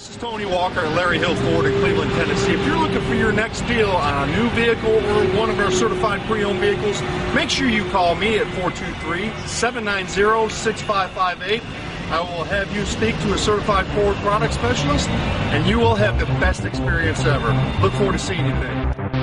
This is Tony Walker and Larry Hill Ford in Cleveland, Tennessee. If you're looking for your next deal on a new vehicle or one of our certified pre-owned vehicles, make sure you call me at 423-790-6558. I will have you speak to a certified Ford product specialist, and you will have the best experience ever. Look forward to seeing you today.